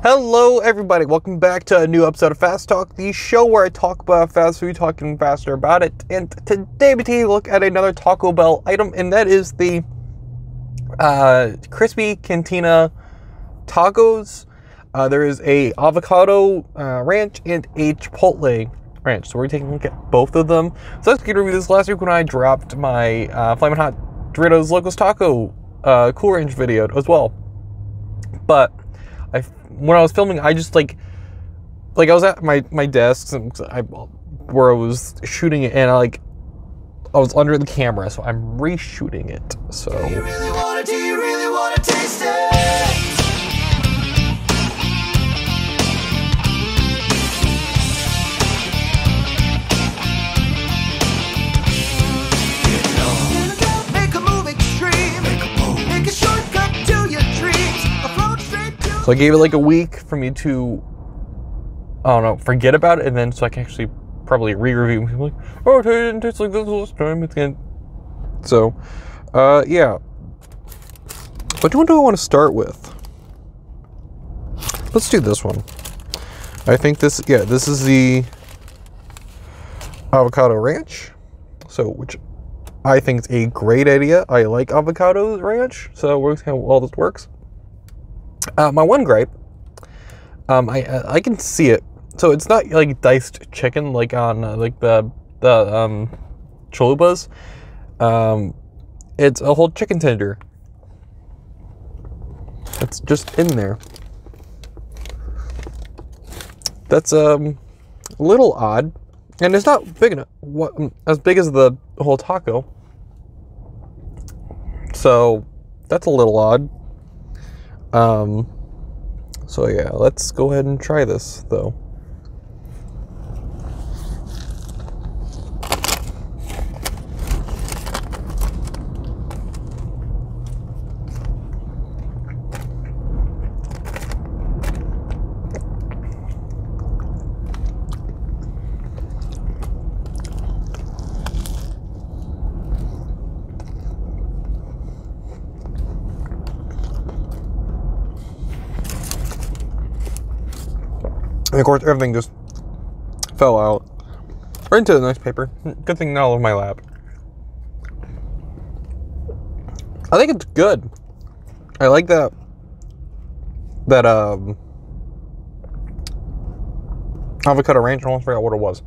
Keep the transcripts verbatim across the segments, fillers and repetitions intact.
Hello everybody, welcome back to a new episode of Fast Talk, the show where I talk about fast food, talking faster about it. And today we're taking a look at another Taco Bell item, and that is the uh, Crispy Cantina Tacos. Uh, there is a avocado uh, ranch and a chipotle ranch. So we're taking a look at both of them. So let's get a review this last week when I dropped my uh, Flaming Hot Doritos Locos Taco uh, Cool Ranch video as well. But I, when I was filming, I just like, like I was at my, my desk and I, where I was shooting it, and I like, I was under the camera, so I'm reshooting it. So. Do you really want it? Do you really want to taste it? So I gave it like a week for me to, I don't know, forget about it, and then so I can actually probably re-review and be like, oh, it didn't taste like this last time. It's good. So, uh, yeah. What one do I want to start with? Let's do this one. I think this, yeah, this is the avocado ranch. So, which I think is a great idea. I like avocado ranch, so we'll see how all this works. Uh, my one gripe, um, I I can see it. So it's not like diced chicken like on uh, like the the um, chalupas. Um, it's a whole chicken tender. It's just in there. That's um, a little odd, and it's not big enough. What, as big as the whole taco. So that's a little odd. Um, so yeah, let's go ahead and try this though. And of course, everything just fell out right into the nice paper. Good thing not all over my lap. I think it's good. I like that. That um, avocado ranch. I almost forgot what it was.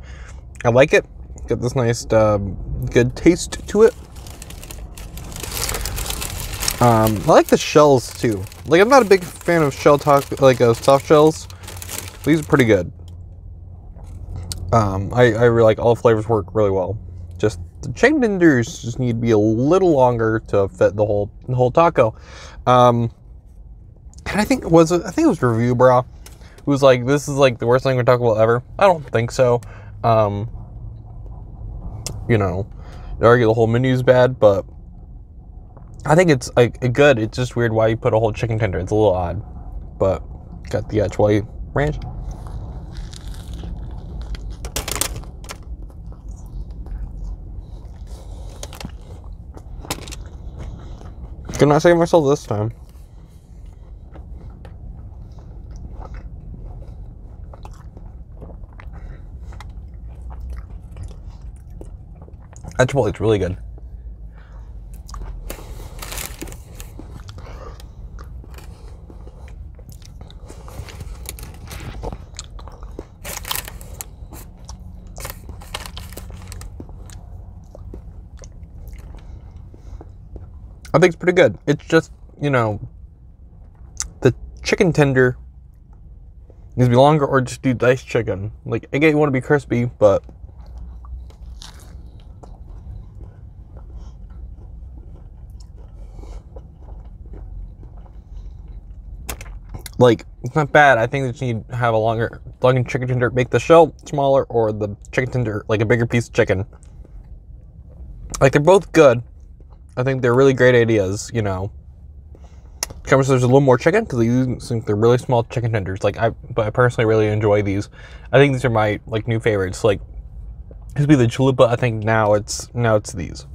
I like it. Got this nice, um, good taste to it. Um, I like the shells too. Like I'm not a big fan of shell talk, like uh, soft shells. These are pretty good. Um, I, I really like all flavors work really well. Just the chicken tenders just need to be a little longer to fit the whole the whole taco. Um, and I think it was I think it was Review Bra who was like, "This is like the worst thing we talk about ever." I don't think so. Um, you know, I argue the whole menu's bad, but I think it's like good. It's just weird why you put a whole chicken tender. It's a little odd, but got the actual ranch. Could not save myself this time. That chipotle's really good. I think it's pretty good. It's just, you know, the chicken tender needs to be longer, or just do diced chicken. Like, again, you want to be crispy, but like, it's not bad. I think that you need to have a longer, longer chicken tender. Make the shell smaller, or the chicken tender like a bigger piece of chicken. Like, they're both good. I think they're really great ideas, you know. Comes there's a little more chicken because these think they're really small chicken tenders. Like I, but I personally really enjoy these. I think these are my like new favorites. Like, used to be the chalupa. I think now it's now it's these.